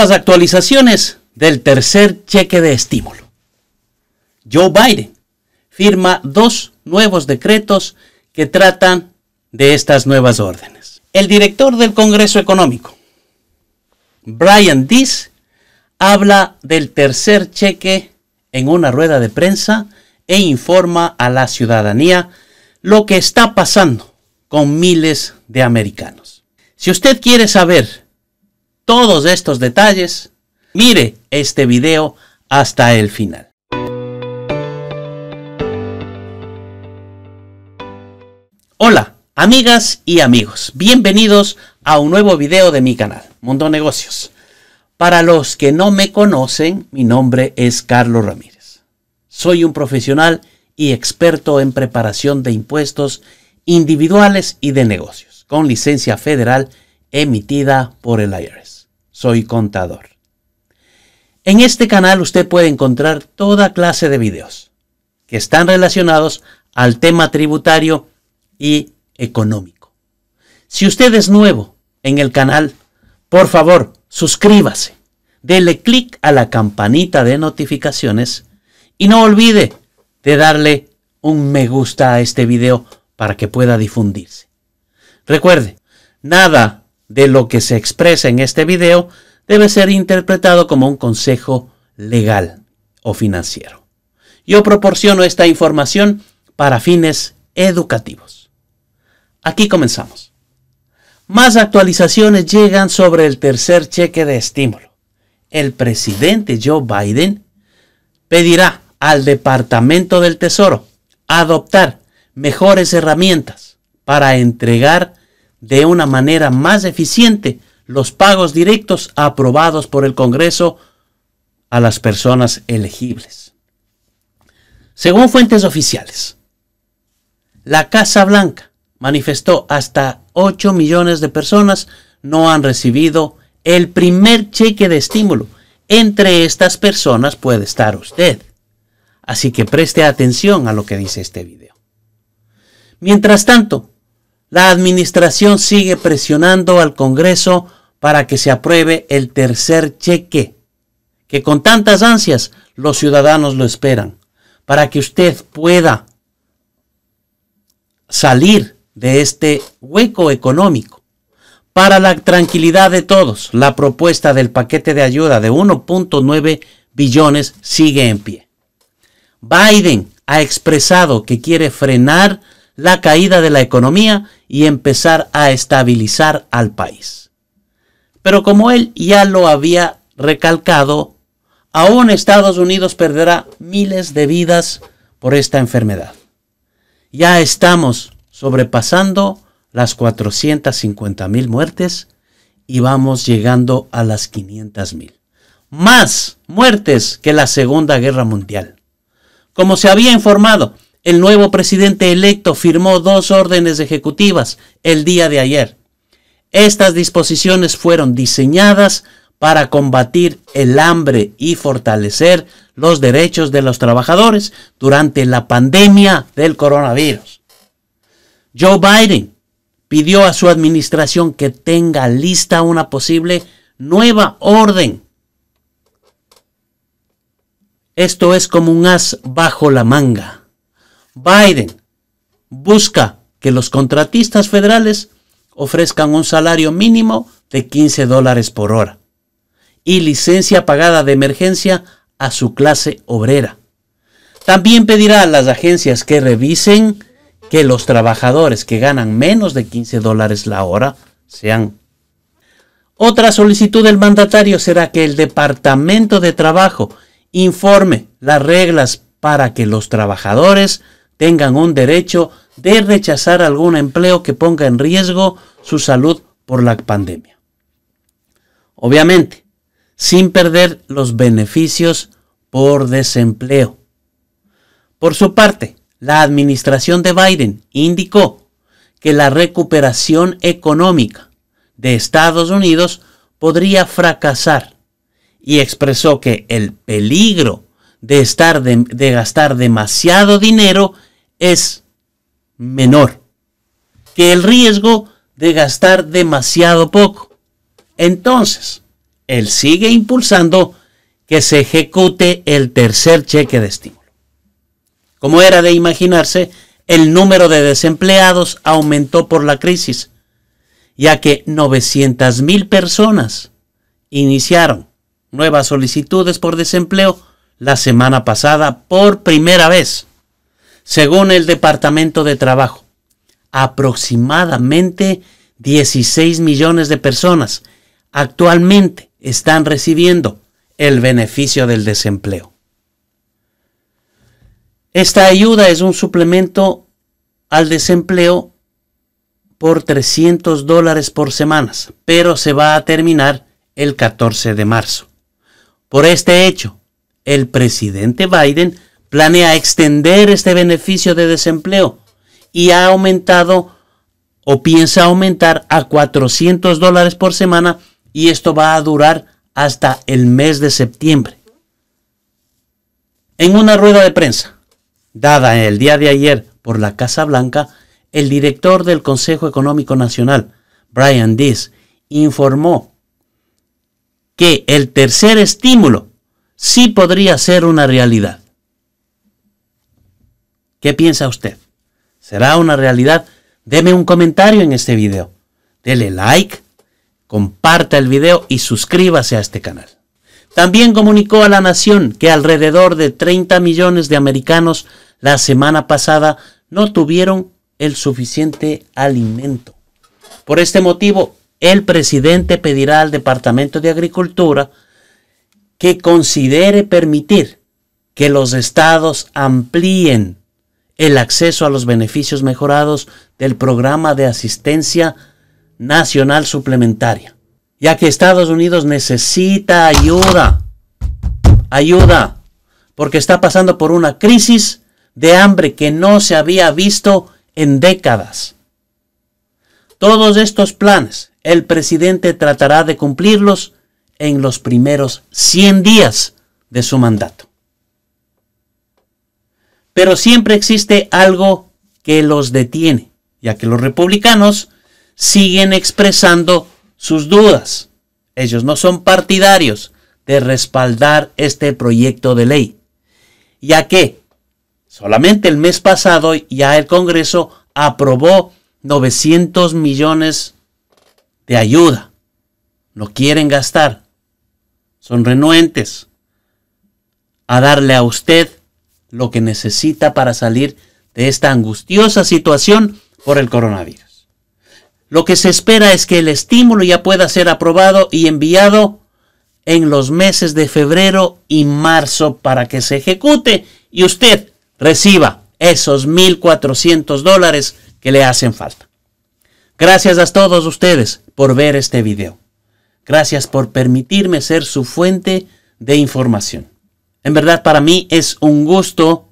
Nuevas actualizaciones del tercer cheque de estímulo. Joe Biden firma dos nuevos decretos que tratan de estas nuevas órdenes. El director del Congreso Económico, Brian Deese, habla del tercer cheque en una rueda de prensa e informa a la ciudadanía lo que está pasando con miles de americanos. Si usted quiere saber todos estos detalles, mire este video hasta el final. Hola, amigas y amigos, bienvenidos a un nuevo video de mi canal, Mundo Negocios. Para los que no me conocen, mi nombre es Carlos Ramírez. Soy un profesional y experto en preparación de impuestos individuales y de negocios, con licencia federal emitida por el IRS. Soy contador. En este canal usted puede encontrar toda clase de videos que están relacionados al tema tributario y económico. Si usted es nuevo en el canal, por favor, suscríbase, dele clic a la campanita de notificaciones y no olvide de darle un me gusta a este video para que pueda difundirse. Recuerde, nada de lo que se expresa en este video debe ser interpretado como un consejo legal o financiero. Yo proporciono esta información para fines educativos. Aquí comenzamos. Más actualizaciones llegan sobre el tercer cheque de estímulo. El presidente Joe Biden pedirá al Departamento del Tesoro adoptar mejores herramientas para entregar de una manera más eficiente los pagos directos aprobados por el Congreso a las personas elegibles. Según fuentes oficiales, la Casa Blanca manifestó hasta 8 millones de personas no han recibido el primer cheque de estímulo. Entre estas personas puede estar usted. Así que preste atención a lo que dice este video. Mientras tanto, la administración sigue presionando al Congreso para que se apruebe el tercer cheque, que con tantas ansias los ciudadanos lo esperan, para que usted pueda salir de este hueco económico. Para la tranquilidad de todos, la propuesta del paquete de ayuda de 1.9 billones sigue en pie. Biden ha expresado que quiere frenar la caída de la economía y empezar a estabilizar al país. Pero como él ya lo había recalcado, aún Estados Unidos perderá miles de vidas por esta enfermedad. Ya estamos sobrepasando las 450,000 muertes y vamos llegando a las 500,000. Más muertes que la Segunda Guerra Mundial. Como se había informado, el nuevo presidente electo firmó dos órdenes ejecutivas el día de ayer. Estas disposiciones fueron diseñadas para combatir el hambre y fortalecer los derechos de los trabajadores durante la pandemia del coronavirus. Joe Biden pidió a su administración que tenga lista una posible nueva orden. Esto es como un as bajo la manga. Biden busca que los contratistas federales ofrezcan un salario mínimo de $15 por hora y licencia pagada de emergencia a su clase obrera. También pedirá a las agencias que revisen que los trabajadores que ganan menos de $15 la hora sean. Otra solicitud del mandatario será que el Departamento de Trabajo informe las reglas para que los trabajadores tengan un derecho de rechazar algún empleo que ponga en riesgo su salud por la pandemia. Obviamente, sin perder los beneficios por desempleo. Por su parte, la administración de Biden indicó que la recuperación económica de Estados Unidos podría fracasar y expresó que el peligro de gastar demasiado dinero es menor que el riesgo de gastar demasiado poco. Entonces, él sigue impulsando que se ejecute el tercer cheque de estímulo. Como era de imaginarse, el número de desempleados aumentó por la crisis, ya que 900,000 personas iniciaron nuevas solicitudes por desempleo la semana pasada por primera vez, según el Departamento de Trabajo. Aproximadamente 16 millones de personas actualmente están recibiendo el beneficio del desempleo. Esta ayuda es un suplemento al desempleo por $300 por semana, pero se va a terminar el 14 de marzo. Por este hecho, el presidente Biden planea extender este beneficio de desempleo y ha aumentado o piensa aumentar a $400 por semana, y esto va a durar hasta el mes de septiembre. En una rueda de prensa dada el día de ayer por la Casa Blanca, el director del Consejo Económico Nacional, Brian Deese, informó que el tercer estímulo sí podría ser una realidad. ¿Qué piensa usted? ¿Será una realidad? Deme un comentario en este video. Dele like, comparta el video y suscríbase a este canal. También comunicó a la nación que alrededor de 30 millones de americanos la semana pasada no tuvieron el suficiente alimento. Por este motivo, el presidente pedirá al Departamento de Agricultura que considere permitir que los estados amplíen el acceso a los beneficios mejorados del programa de asistencia nacional suplementaria, ya que Estados Unidos necesita ayuda, porque está pasando por una crisis de hambre que no se había visto en décadas. Todos estos planes, el presidente tratará de cumplirlos en los primeros 100 días de su mandato. Pero siempre existe algo que los detiene, ya que los republicanos siguen expresando sus dudas. Ellos no son partidarios de respaldar este proyecto de ley, ya que solamente el mes pasado ya el Congreso aprobó 900 millones de ayuda. No quieren gastar. Son renuentes a darle a usted lo que necesita para salir de esta angustiosa situación por el coronavirus. Lo que se espera es que el estímulo ya pueda ser aprobado y enviado en los meses de febrero y marzo para que se ejecute y usted reciba esos $1,400 que le hacen falta. Gracias a todos ustedes por ver este video. Gracias por permitirme ser su fuente de información. En verdad, para mí es un gusto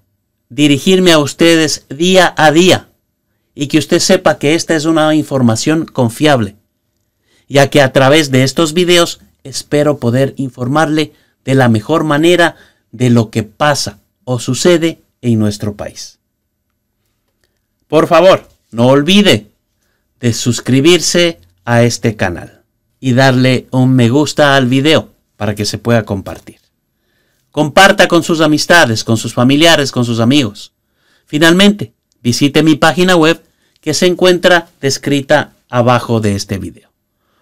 dirigirme a ustedes día a día, y que usted sepa que esta es una información confiable, ya que a través de estos videos espero poder informarle de la mejor manera de lo que pasa o sucede en nuestro país. Por favor, no olvide de suscribirse a este canal y darle un me gusta al video para que se pueda compartir. Comparta con sus amistades, con sus familiares, con sus amigos. Finalmente, visite mi página web que se encuentra descrita abajo de este video.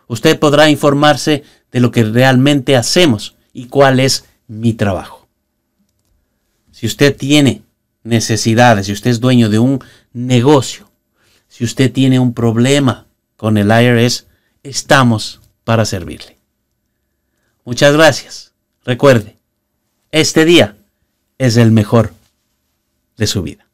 Usted podrá informarse de lo que realmente hacemos y cuál es mi trabajo. Si usted tiene necesidades, si usted es dueño de un negocio, si usted tiene un problema con el IRS, estamos para servirle. Muchas gracias. Recuerde, este día es el mejor de su vida.